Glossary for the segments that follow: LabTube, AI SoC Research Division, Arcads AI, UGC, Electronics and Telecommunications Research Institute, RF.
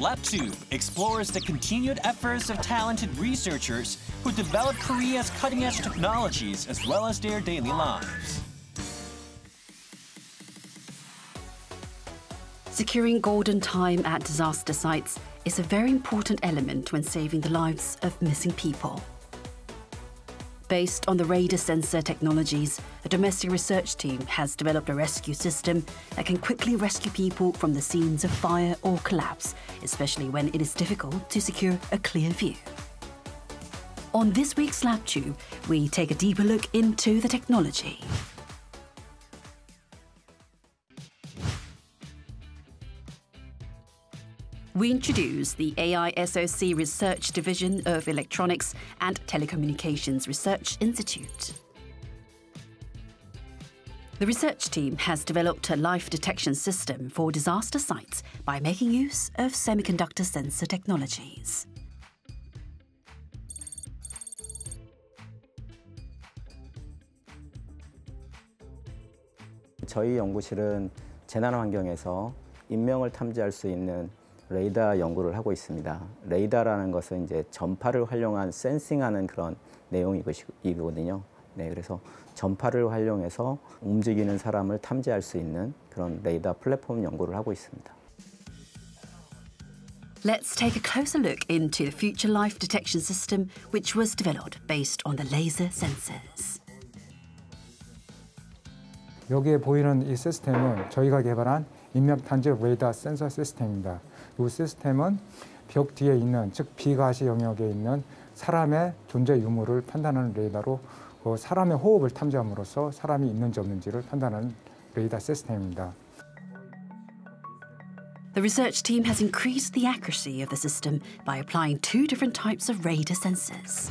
LabTube explores the continued efforts of talented researchers who develop Korea's cutting-edge technologies as well as their daily lives. Securing golden time at disaster sites is a very important element when saving the lives of missing people. Based on the radar sensor technologies, a domestic research team has developed a rescue system that can quickly rescue people from the scenes of fire or collapse, especially when it is difficult to secure a clear view. On this week's LabTube, we take a deeper look into the technology. We introduce the AI SoC Research Division of Electronics and Telecommunications Research Institute. The research team has developed a life detection system for disaster sites by making use of semiconductor sensor technologies. 저희 연구실은 재난 환경에서 인명을 탐지할 수 있는 레이더 연구를 하고 있습니다. 레이더라는 것은 이제 전파를 활용한 센싱하는 그런 내용이거든요. 네, 그래서 전파를 활용해서 움직이는 사람을 탐지할 수 있는 그런 레이더 플랫폼 연구를 하고 있습니다. Let's take a closer look into the future life detection system, which was developed based on the laser sensors. 여기에 보이는 이 시스템은 저희가 개발한 인명 탐지 레이더 센서 시스템입니다. 이 시스템은 벽 뒤에 있는, 즉 비가시 영역에 있는 사람의 존재 유무를 판단하는 레이더로 사람의 호흡을 탐지함으로써 사람이 있는지 없는지를 판단하는 레이더 시스템입니다. The research team has increased the accuracy of the system by applying two different types of radar sensors.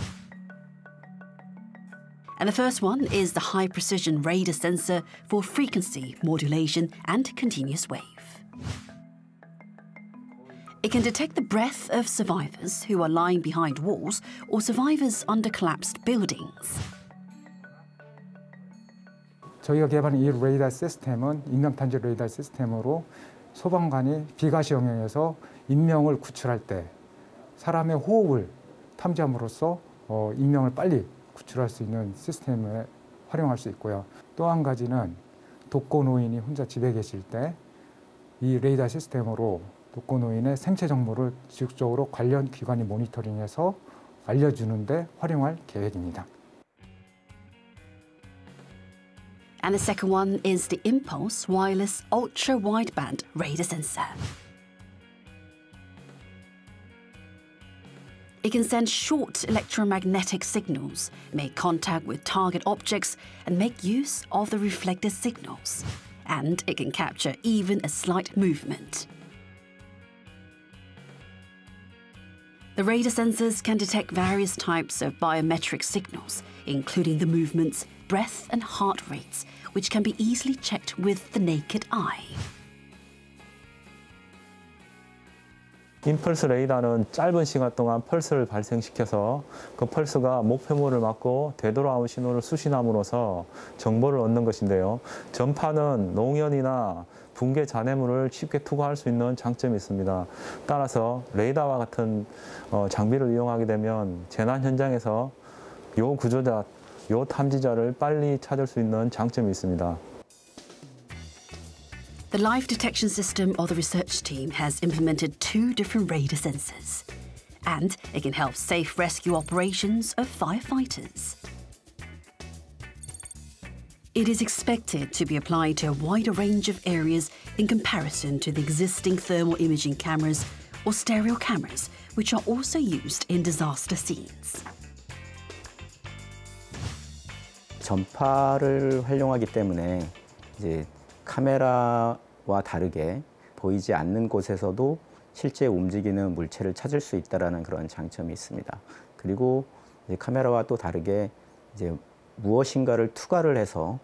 And the first one is the high-precision radar sensor for frequency, modulation, and continuous wave. It can detect the breath of survivors who are lying behind walls or survivors under collapsed buildings. 저희가 개발한 이 레이더 시스템은 인명 탐지 레이더 시스템으로 소방관이 비가시 영역에서 인명을 구출할 때 사람의 호흡을 탐지함으로써 인명을 빨리 구출할 수 있는 시스템을 활용할 수 있고요. 또 한 가지는 독거 노인이 혼자 집에 계실 때 이 레이더 시스템으로 독거 노인의 생체 정보를 지속적으로 관련 기관이 모니터링해서 알려주는 데 활용할 계획입니다. And the second one is the Impulse Wireless Ultra Wideband Radar Sensor. It can send short electromagnetic signals, make contact with target objects, and make use of the reflected signals. And it can capture even a slight movement. The radar sensors can detect various types of biometric signals, including the movements, breath, and heart rates, which can be easily checked with the naked eye. 임펄스 레이더는 짧은 시간 동안 펄스를 발생시켜서 그 펄스가 목표물을 맞고 되돌아온 신호를 수신함으로써 정보를 얻는 것인데요. 전파는 농연이나 붕괴 잔해물을 쉽게 투과할 수 있는 장점이 있습니다. 따라서 레이더와 같은 장비를 이용하게 되면 재난 현장에서 요 탐지자를 빨리 찾을 수 있는 장점이 있습니다. The life detection system of the research team has implemented two different radar sensors, and it can help safe rescue operations of firefighters. It is expected to be applied to a wider range of areas in comparison to the existing thermal imaging cameras or stereo cameras, which are also used in disaster scenes. 전파를 활용하기 때문에 이제 카메라와 다르게 보이지 않는 곳에서도 실제 움직이는 물체를 찾을 수 있다는 그런 장점이 있습니다. 그리고 이제 카메라와 또 다르게 이제 무엇인가를 투과를 해서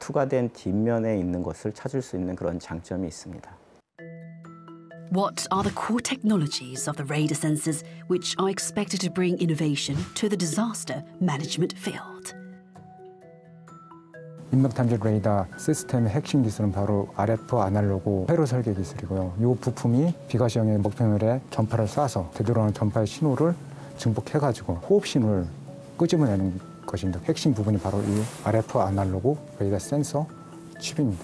투과된 뒷면에 있는 것을 찾을 수 있는 그런 장점이 있습니다. What are the core technologies of the radar sensors which are expected to bring innovation to the disaster management field? 인명탐지 레이더 시스템의 핵심 기술은 바로 RF 아날로그 회로 설계 기술이고요. 이 부품이 비가시형의 목표물에 전파를 쏴서 되돌아오는 전파의 신호를 증폭해가지고 호흡 신호를 끄집어내는 것입니다. 핵심 부분이 바로 이 RF 아날로그 레이더 센서 칩입니다.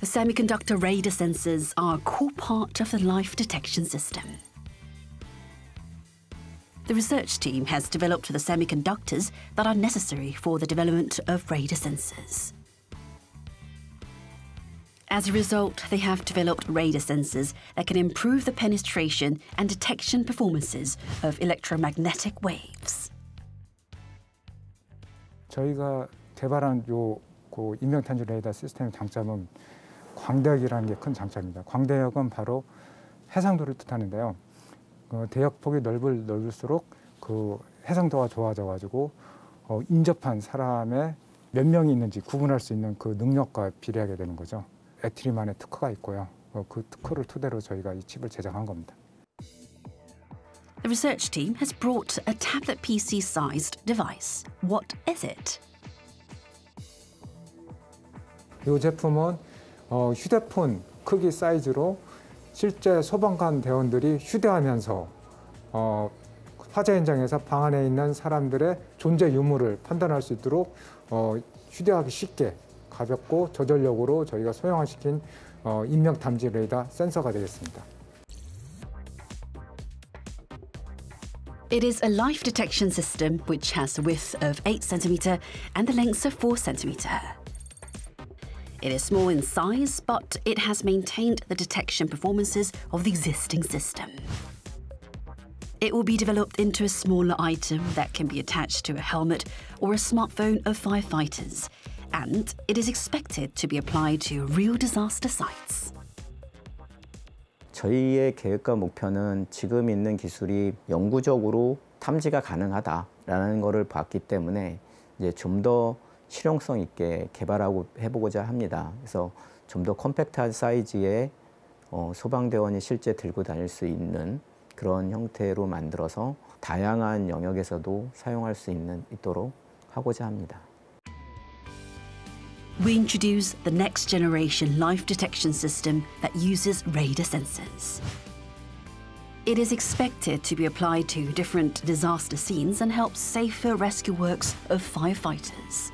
The semiconductor radar sensors are a core part of the life detection system. The research team has developed the semiconductors that are necessary for the development of radar sensors. As a result, they have developed radar sensors that can improve the penetration and detection performances of electromagnetic waves. 저희가 개발한 요 인명탐지 레이더 시스템의 장점은 광대역이라는 게 큰 장점입니다. 광대역은 바로 해상도를 뜻하는데요. 대역폭이 넓을수록 그 해상도가 좋아져가지고 인접한 사람의 몇 명이 있는지 구분할 수 있는 그 능력과 비례하게 되는 거죠. 애트리만의 특허가 있고요. 그 특허를 토대로 저희가 이 칩을 제작한 겁니다. The research team has brought a tablet PC-sized device. What is it? 이 제품은 휴대폰 크기 사이즈로 실제 소방관 대원들이 휴대하면서 화재 현장에서 방 안에 있는 사람들의 존재 유무를 판단할 수 있도록 휴대하기 쉽게 가볍고 저전력으로 저희가 소형화시킨 인명탐지 레이더 센서가 되겠습니다. It is a life detection system which has a width of 8 cm and the length of 4 cm. It is small in size, but it has maintained the detection performances of the existing system. It will be developed into a smaller item that can be attached to a helmet or a smartphone of firefighters, and it is expected to be applied to real disaster sites. 저희의 계획과 목표는 지금 있는 기술이 영구적으로 탐지가 가능하다라는 것을 봤기 때문에 이제 좀 더 실용성 있게 개발하고 해보고자 합니다. 그래서 좀 더 컴팩트한 사이즈의 소방대원이 실제 들고 다닐 수 있는 그런 형태로 만들어서 다양한 영역에서도 사용할 수 있도록 하고자 합니다. We introduce the next generation life detection system that uses radar sensors. It is expected to be applied to different disaster scenes and help safer rescue works of firefighters.